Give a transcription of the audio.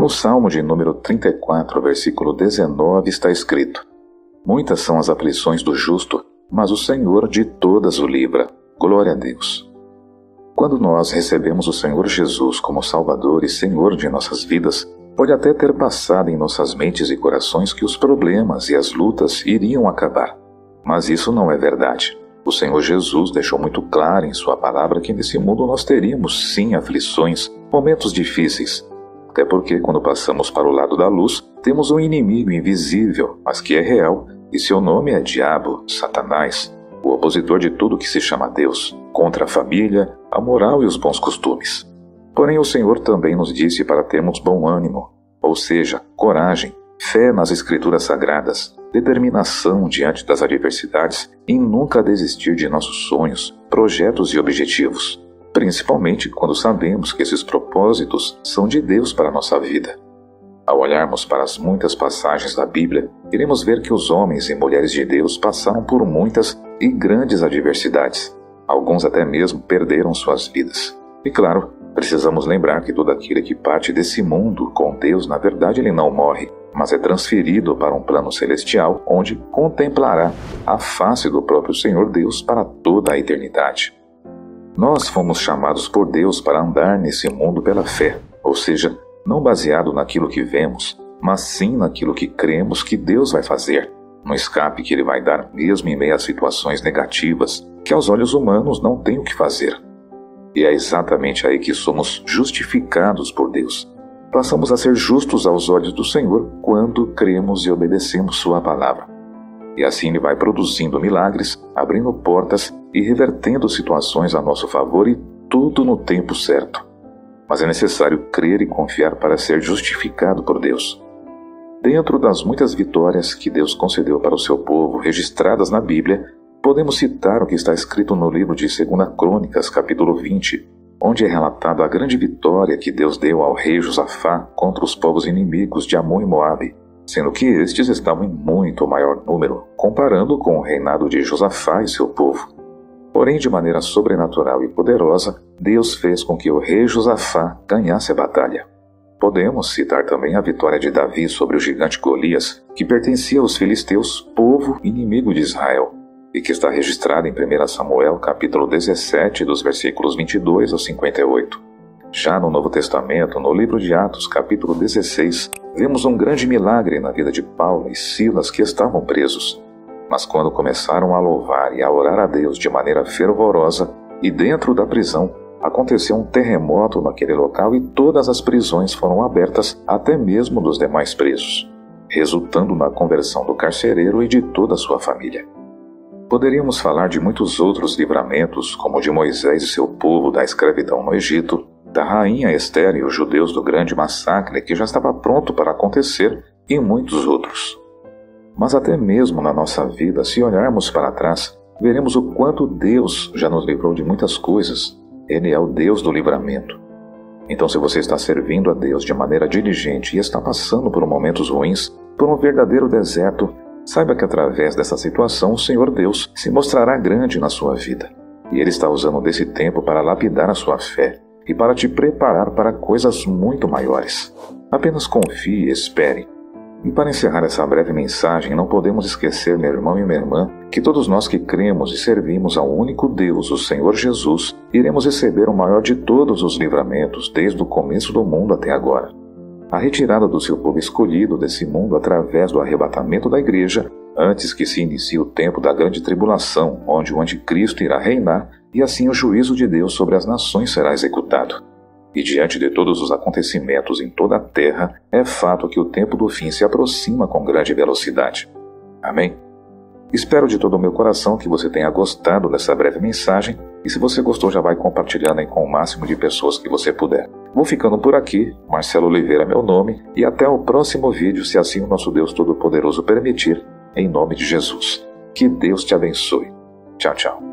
No Salmo de número 34, versículo 19, está escrito: "Muitas são as aflições do justo, mas o Senhor de todas o livra. Glória a Deus." Quando nós recebemos o Senhor Jesus como Salvador e Senhor de nossas vidas, pode até ter passado em nossas mentes e corações que os problemas e as lutas iriam acabar. Mas isso não é verdade. O Senhor Jesus deixou muito claro em sua palavra que nesse mundo nós teríamos sim aflições, momentos difíceis. Até porque quando passamos para o lado da luz, temos um inimigo invisível, mas que é real, e seu nome é Diabo, Satanás, o opositor de tudo que se chama Deus, contra a família, a moral e os bons costumes. Porém, o Senhor também nos disse para termos bom ânimo, ou seja, coragem, fé nas Escrituras Sagradas, determinação diante das adversidades e nunca desistir de nossos sonhos, projetos e objetivos, principalmente quando sabemos que esses propósitos são de Deus para a nossa vida. Ao olharmos para as muitas passagens da Bíblia, iremos ver que os homens e mulheres de Deus passaram por muitas e grandes adversidades. Alguns até mesmo perderam suas vidas. E claro, precisamos lembrar que todo aquele que parte desse mundo com Deus, na verdade ele não morre, mas é transferido para um plano celestial, onde contemplará a face do próprio Senhor Deus para toda a eternidade. Nós fomos chamados por Deus para andar nesse mundo pela fé, ou seja, não baseado naquilo que vemos, mas sim naquilo que cremos que Deus vai fazer, no escape que Ele vai dar mesmo em meio a situações negativas, que aos olhos humanos não tem o que fazer. E é exatamente aí que somos justificados por Deus. Passamos a ser justos aos olhos do Senhor quando cremos e obedecemos sua palavra. E assim Ele vai produzindo milagres, abrindo portas e revertendo situações a nosso favor, e tudo no tempo certo. Mas é necessário crer e confiar para ser justificado por Deus. Dentro das muitas vitórias que Deus concedeu para o seu povo, registradas na Bíblia, podemos citar o que está escrito no livro de 2 Crônicas, capítulo 20, onde é relatada a grande vitória que Deus deu ao rei Josafá contra os povos inimigos de Amom e Moab, sendo que estes estavam em muito maior número, comparando com o reinado de Josafá e seu povo. Porém, de maneira sobrenatural e poderosa, Deus fez com que o rei Josafá ganhasse a batalha. Podemos citar também a vitória de Davi sobre o gigante Golias, que pertencia aos filisteus, povo inimigo de Israel, e que está registrada em 1 Samuel, capítulo 17, dos versículos 22 ao 58. Já no Novo Testamento, no livro de Atos, capítulo 16, vemos um grande milagre na vida de Paulo e Silas, que estavam presos. Mas quando começaram a louvar e a orar a Deus de maneira fervorosa, e dentro da prisão, aconteceu um terremoto naquele local e todas as prisões foram abertas, até mesmo dos demais presos, resultando na conversão do carcereiro e de toda a sua família. Poderíamos falar de muitos outros livramentos, como o de Moisés e seu povo da escravidão no Egito, da rainha Esther e os judeus do grande massacre que já estava pronto para acontecer, e muitos outros. Mas até mesmo na nossa vida, se olharmos para trás, veremos o quanto Deus já nos livrou de muitas coisas. Ele é o Deus do livramento. Então, se você está servindo a Deus de maneira diligente e está passando por momentos ruins, por um verdadeiro deserto, saiba que através dessa situação o Senhor Deus se mostrará grande na sua vida. E Ele está usando desse tempo para lapidar a sua fé e para te preparar para coisas muito maiores. Apenas confie e espere. E para encerrar essa breve mensagem, não podemos esquecer, meu irmão e minha irmã, que todos nós que cremos e servimos ao único Deus, o Senhor Jesus, iremos receber o maior de todos os livramentos, desde o começo do mundo até agora. A retirada do seu povo escolhido desse mundo através do arrebatamento da igreja, antes que se inicie o tempo da grande tribulação, onde o anticristo irá reinar, e assim o juízo de Deus sobre as nações será executado. E diante de todos os acontecimentos em toda a terra, é fato que o tempo do fim se aproxima com grande velocidade. Amém? Espero de todo o meu coração que você tenha gostado dessa breve mensagem, e se você gostou já vai compartilhando aí com o máximo de pessoas que você puder. Vou ficando por aqui, Marcelo Oliveira é meu nome, e até o próximo vídeo, se assim o nosso Deus Todo-Poderoso permitir, em nome de Jesus. Que Deus te abençoe. Tchau, tchau.